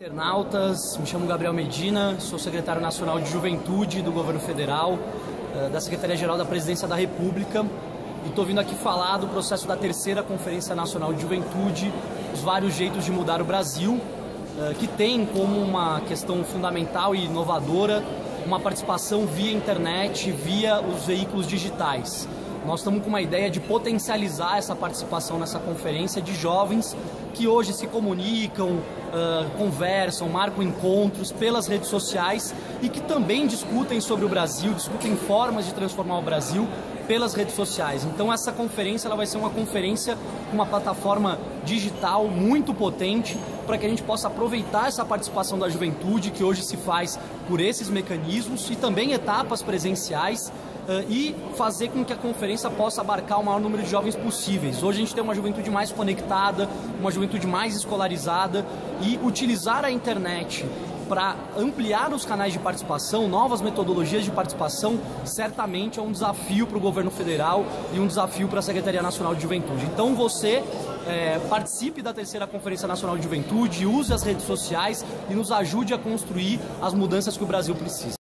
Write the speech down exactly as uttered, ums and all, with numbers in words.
Internautas, me chamo Gabriel Medina, sou secretário nacional de Juventude do Governo Federal, da Secretaria-Geral da Presidência da República, e estou vindo aqui falar do processo da terceira Conferência Nacional de Juventude, os vários jeitos de mudar o Brasil, que tem como uma questão fundamental e inovadora uma participação via internet, via os veículos digitais. Nós estamos com uma ideia de potencializar essa participação nessa conferência de jovens que hoje se comunicam, uh, conversam, marcam encontros pelas redes sociais e que também discutem sobre o Brasil, discutem formas de transformar o Brasil pelas redes sociais. Então essa conferência ela vai ser uma conferência com uma plataforma digital muito potente para que a gente possa aproveitar essa participação da juventude que hoje se faz por esses mecanismos e também etapas presenciais, Uh, e fazer com que a conferência possa abarcar o maior número de jovens possíveis. Hoje a gente tem uma juventude mais conectada, uma juventude mais escolarizada, e utilizar a internet para ampliar os canais de participação, novas metodologias de participação, certamente é um desafio para o governo federal e um desafio para a Secretaria Nacional de Juventude. Então você é, participe da terceira Conferência Nacional de Juventude, use as redes sociais e nos ajude a construir as mudanças que o Brasil precisa.